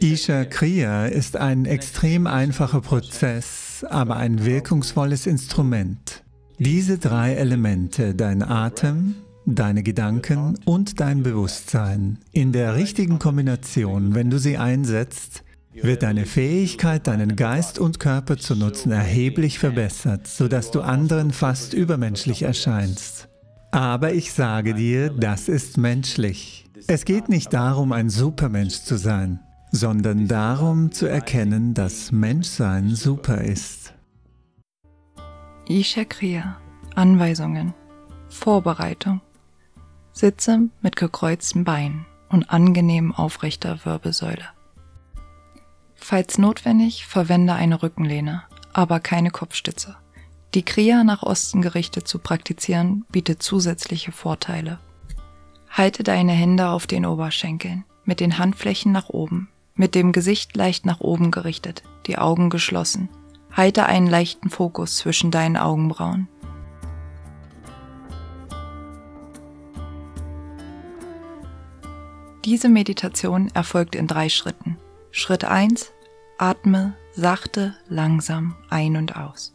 Isha Kriya ist ein extrem einfacher Prozess, aber ein wirkungsvolles Instrument. Diese drei Elemente, dein Atem, deine Gedanken und dein Bewusstsein, in der richtigen Kombination, wenn du sie einsetzt, wird deine Fähigkeit, deinen Geist und Körper zu nutzen, erheblich verbessert, sodass du anderen fast übermenschlich erscheinst. Aber ich sage dir, das ist menschlich. Es geht nicht darum, ein Supermensch zu sein, sondern darum zu erkennen, dass Menschsein super ist. Isha Kriya, Anweisungen, Vorbereitung. Sitze mit gekreuzten Beinen und angenehm aufrechter Wirbelsäule. Falls notwendig, verwende eine Rückenlehne, aber keine Kopfstütze. Die Kriya nach Osten gerichtet zu praktizieren, bietet zusätzliche Vorteile. Halte deine Hände auf den Oberschenkeln, mit den Handflächen nach oben, mit dem Gesicht leicht nach oben gerichtet, die Augen geschlossen. Halte einen leichten Fokus zwischen deinen Augenbrauen. Diese Meditation erfolgt in 3 Schritten. Schritt 1. Atme sachte, langsam ein und aus.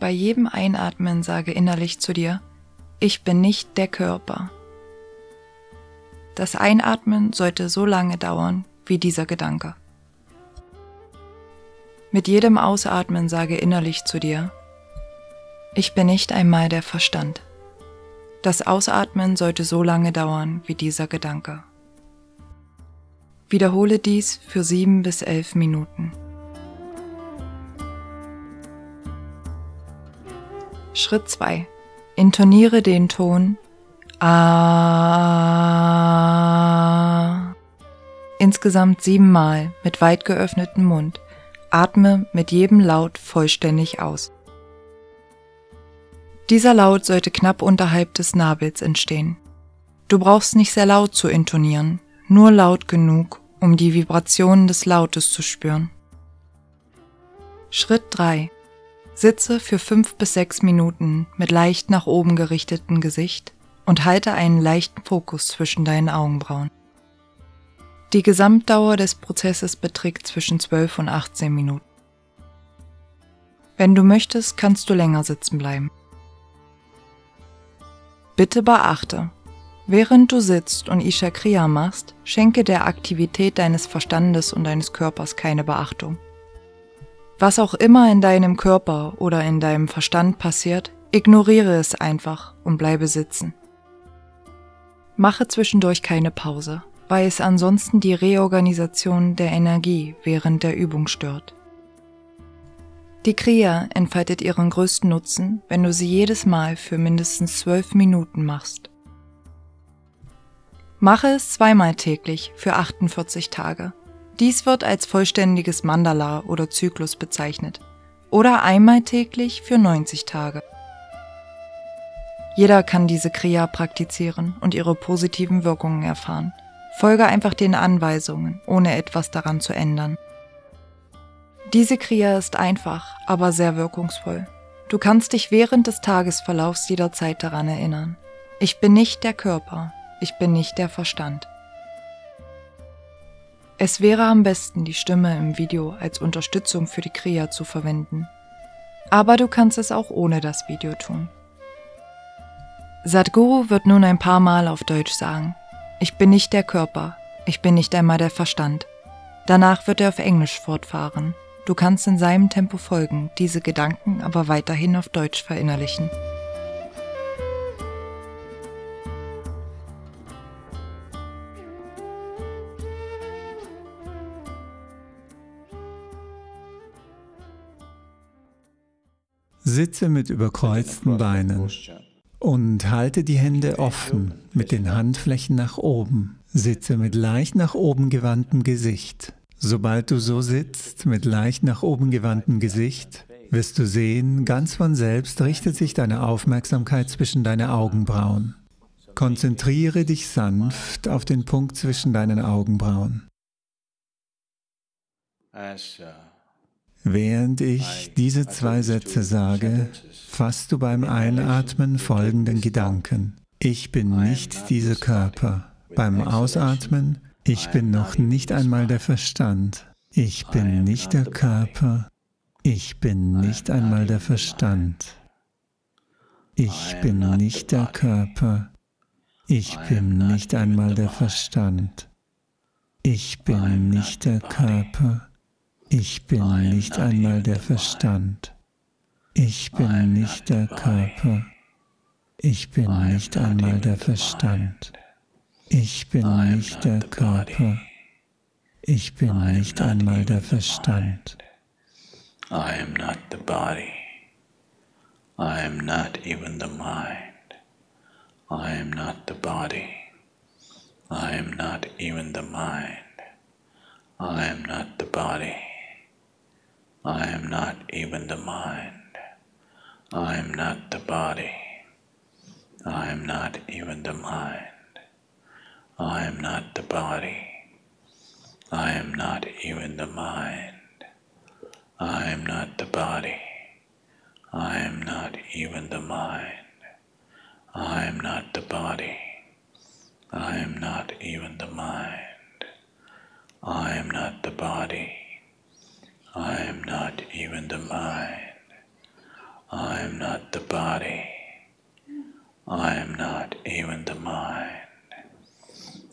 Bei jedem Einatmen sage innerlich zu dir: Ich bin nicht der Körper. Das Einatmen sollte so lange dauern wie dieser Gedanke. Mit jedem Ausatmen sage innerlich zu dir: Ich bin nicht einmal der Verstand. Das Ausatmen sollte so lange dauern wie dieser Gedanke. Wiederhole dies für 7 bis 11 Minuten. Schritt 2. Intoniere den Ton A insgesamt 7 Mal mit weit geöffnetem Mund. Atme mit jedem Laut vollständig aus. Dieser Laut sollte knapp unterhalb des Nabels entstehen. Du brauchst nicht sehr laut zu intonieren, nur laut genug, um die Vibrationen des Lautes zu spüren. Schritt 3. Sitze für 5 bis 6 Minuten mit leicht nach oben gerichtetem Gesicht und halte einen leichten Fokus zwischen deinen Augenbrauen. Die Gesamtdauer des Prozesses beträgt zwischen 12 und 18 Minuten. Wenn du möchtest, kannst du länger sitzen bleiben. Bitte beachte, während du sitzt und Isha Kriya machst, schenke der Aktivität deines Verstandes und deines Körpers keine Beachtung. Was auch immer in deinem Körper oder in deinem Verstand passiert, ignoriere es einfach und bleibe sitzen. Mache zwischendurch keine Pause, weil es ansonsten die Reorganisation der Energie während der Übung stört. Die Kriya entfaltet ihren größten Nutzen, wenn du sie jedes Mal für mindestens 12 Minuten machst. Mache es 2-mal täglich für 48 Tage. Dies wird als vollständiges Mandala oder Zyklus bezeichnet. Oder 1-mal täglich für 90 Tage. Jeder kann diese Kriya praktizieren und ihre positiven Wirkungen erfahren. Folge einfach den Anweisungen, ohne etwas daran zu ändern. Diese Kriya ist einfach, aber sehr wirkungsvoll. Du kannst dich während des Tagesverlaufs jederzeit daran erinnern. Ich bin nicht der Körper, ich bin nicht der Verstand. Es wäre am besten, die Stimme im Video als Unterstützung für die Kriya zu verwenden. Aber du kannst es auch ohne das Video tun. Sadhguru wird nun ein paar Mal auf Deutsch sagen: Ich bin nicht der Körper, ich bin nicht einmal der Verstand. Danach wird er auf Englisch fortfahren. Du kannst in seinem Tempo folgen, diese Gedanken aber weiterhin auf Deutsch verinnerlichen. Sitze mit überkreuzten Beinen und halte die Hände offen, mit den Handflächen nach oben. Sitze mit leicht nach oben gewandtem Gesicht. Sobald du so sitzt, mit leicht nach oben gewandtem Gesicht, wirst du sehen, ganz von selbst richtet sich deine Aufmerksamkeit zwischen deine Augenbrauen. Konzentriere dich sanft auf den Punkt zwischen deinen Augenbrauen. Während ich diese 2 Sätze sage, fasst du beim Einatmen folgenden Gedanken: Ich bin nicht dieser Körper. beim Ausatmen, ich bin noch nicht einmal der Verstand. Ich bin nicht der Körper. Ich bin nicht einmal der Verstand. Ich bin nicht der Körper. Ich bin nicht einmal der Verstand. Ich bin nicht der Körper. Ich bin nicht einmal der Verstand. Ich bin nicht der Körper. Ich bin nicht einmal der Verstand. Ich bin nicht der Körper. Ich bin nicht einmal der Verstand. I am not the body. I am not even the mind. I am not the body. I am not even the mind. I am not the body. I am not even the mind. I am not the body. I am not even the mind. I am not the body. I am not even the mind. I am not the body. I am not even the mind. I am not the body. I am not even the mind. I am not the body. I am not even the mind.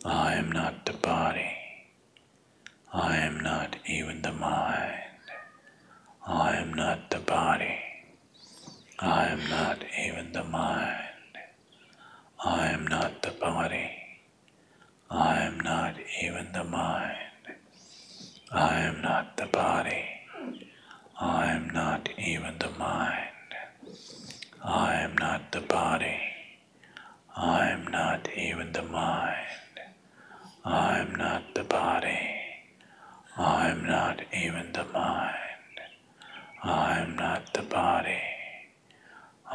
I am not the body. I am not even the mind. I am not the body. I am not even the mind. I am not the body. I am not even the mind. I am not the body. I am not even the mind. I am not the body. I am not even the mind. I am not the body. I am not even the mind. I am not the body. I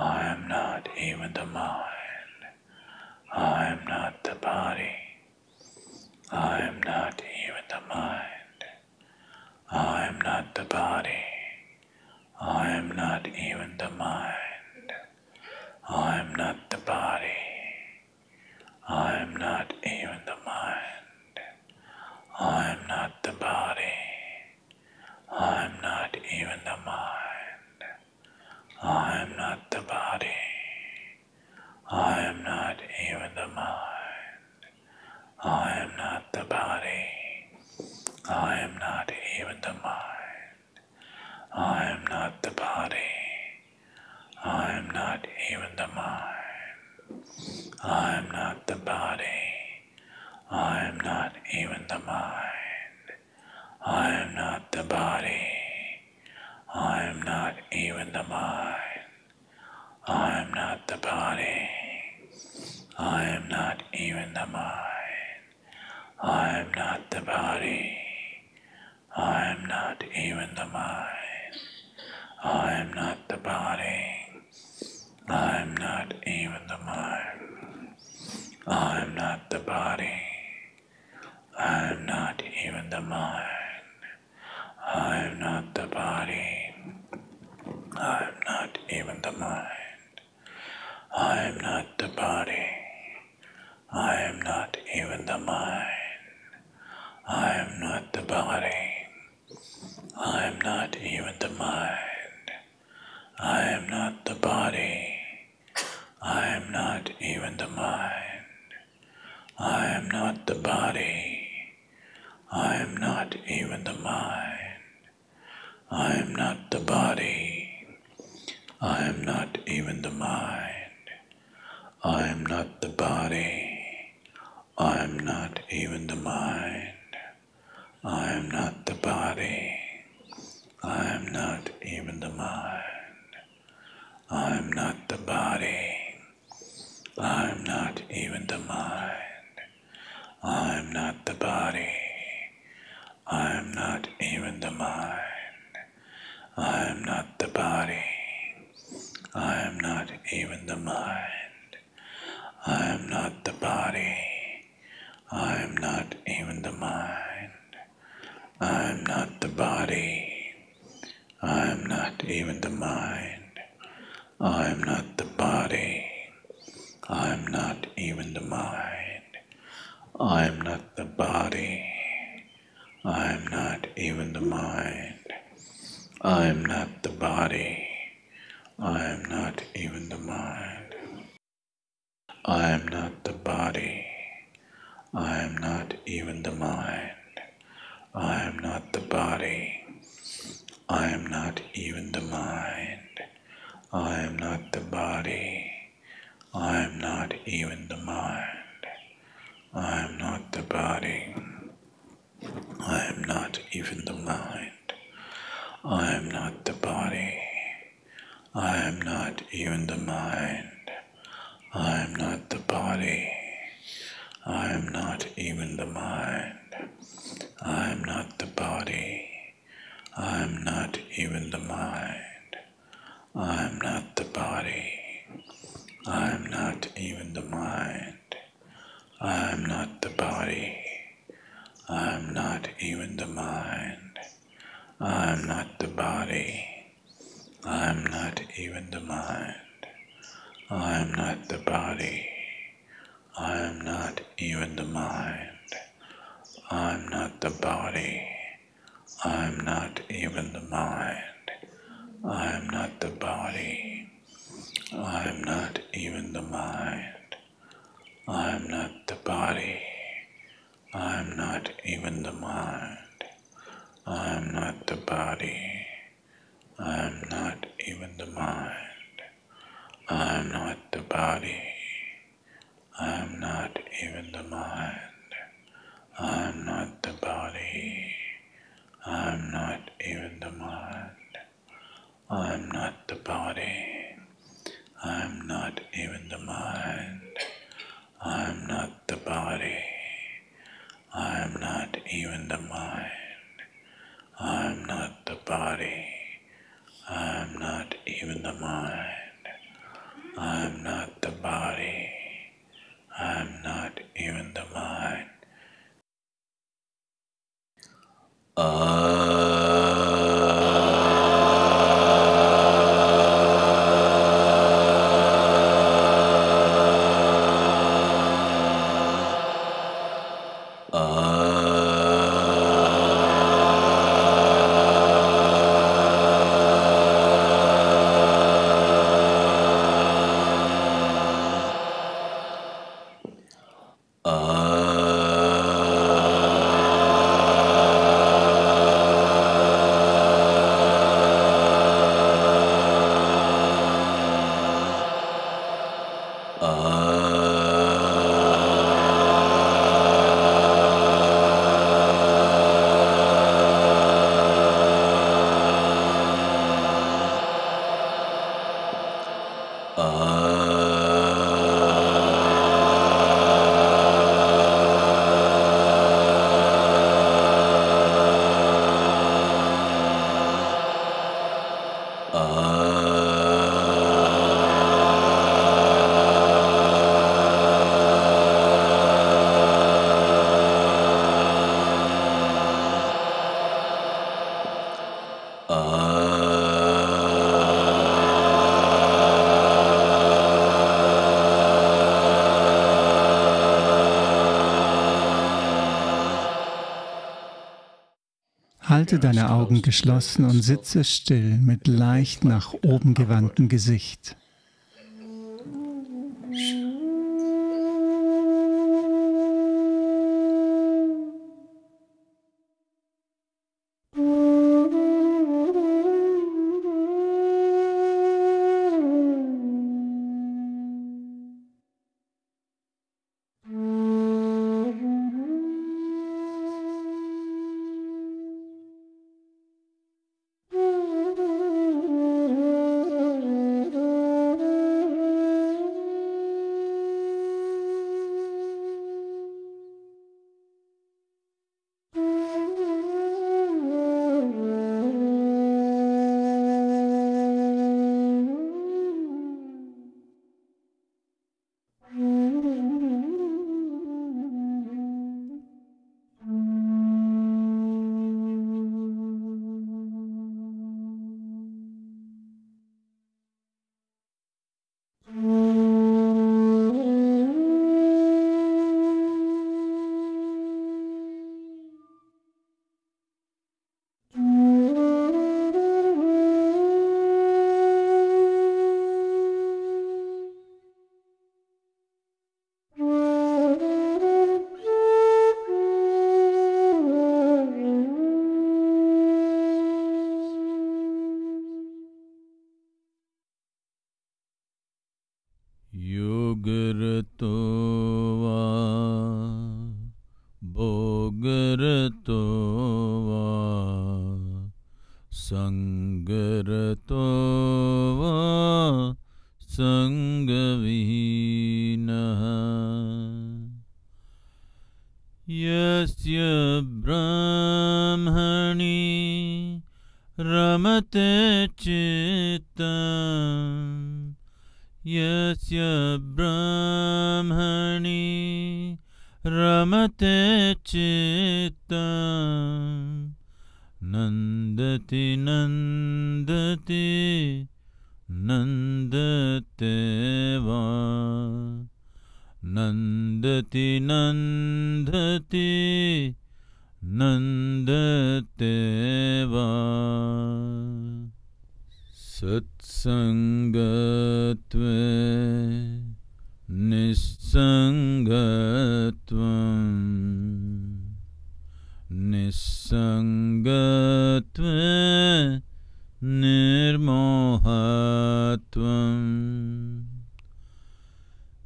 am not even the mind. I am not the body. I am not even the mind. I am not the body. I am not even the mind. I am not the body. I am not even the mind. I am not the body. I am not even the mind. I am not the body. I am not even the mind. I am not the body. I am not even the mind. I am not the body. I am not even the mind. I am not the body. I am not even the mind. I am not the body. I am not even the mind. I am not the body. I am not even the mind. I am not the body. I am not even the mind. I am not the body. I am not even the mind. I am not the body. I am not even the mind. I am not the body. I am not even the mind. I am not the body. I am not even the mind. I am not the body. I am not even the mind. I am not the body. I am not even the mind. I am not the body. I am not even the mind. I am not the body. I am not even the mind. I am not the body. I am not even the mind. I am not the body. I am not even the mind. I am not the body. I am not even the mind. I am not the body. I am not even the mind. I am not the body. I am not even the mind. I am not the body. I am not even the mind. I am not the body. I am not even the mind. I am not the body. I am not even the mind. I am not the body. I am not even the mind. I'm not the body, I'm not even the mind, I'm not the body, I'm not even the mind, I'm not the body, I'm not even the mind, I'm not the body, I'm not even the mind, I'm not the body, I'm not even the mind. I am not the body, I am not even the mind, I am not the body, I am not even the mind, I am not the body, I am not even the mind, I am not the body, I am not even the mind, I am not the body, I am not even the mind. I am not the body, I am not even the mind, I am not the body, I am not even the mind, I am not the body, I am not even the mind, I am not the body, I am not even the mind, I am not the body, I am not even the mind. I am not the body, I am not even the mind, I am not the body, I am not even the mind, I am not the body, I am not even the mind, I am not the body, I am not even the mind, I am not the body, I am not even the mind. I am not the body, I am not even the mind, I am not the body, I am not even the mind, I am not the body, I am not even the mind. Halte deine Augen geschlossen und sitze still mit leicht nach oben gewandtem Gesicht. Yasya Brahmani Ramate Chittam, Yasya Brahmani Ramate Chittam, Nandati Nandati Nandateva, Nandati Nandati Nandateva. Satsangatve Nissangatwam, Nissangatve Nirmohatvam,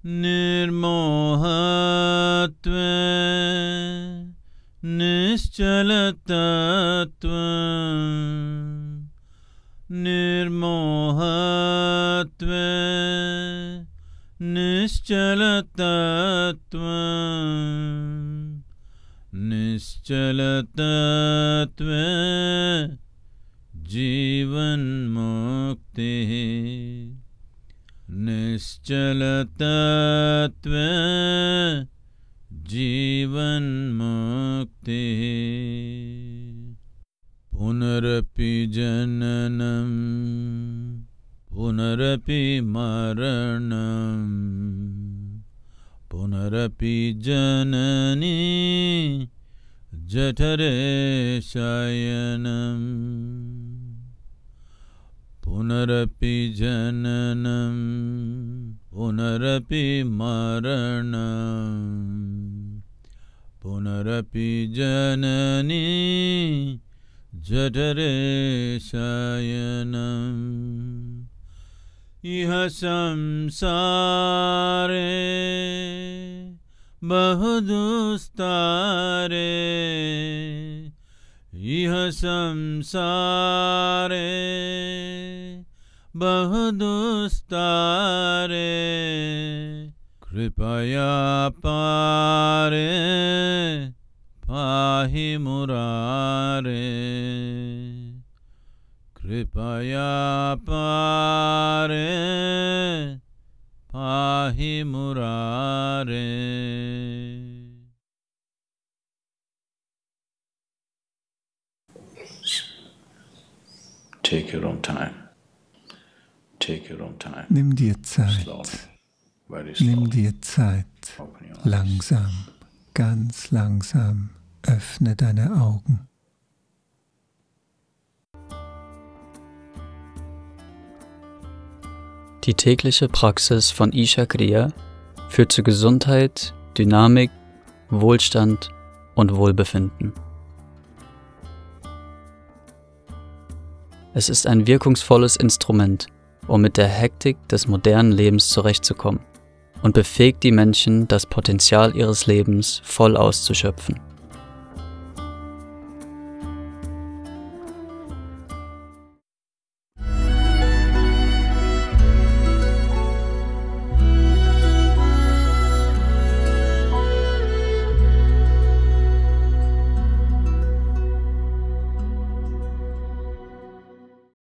Nirmohatve Nis-chal-ta-twe, Nirmohatve Nis-chal-ta-twe, Nis-chal-ta-twe-jeevan-mauk-te-he, Nis-chal-ta-twe-jeevan-mauk-te-he. Punarapi jananam, punarapi maranam, punarapi janani jatare shayanam. Punarapi jananam, punarapi maranam, punarapi janani jatare shayanam. Iha samsare bahudustare, Iha samsare bahudustare, Kripaya pare pahimurare, Kripaya pare pahimurare. Take your own time. Take your own time. Nimm dir Zeit. Nimm dir Zeit. Langsam, ganz langsam öffne deine Augen. Die tägliche Praxis von Isha Kriya führt zu Gesundheit, Dynamik, Wohlstand und Wohlbefinden. Es ist ein wirkungsvolles Instrument, um mit der Hektik des modernen Lebens zurechtzukommen und befähigt die Menschen, das Potenzial ihres Lebens voll auszuschöpfen.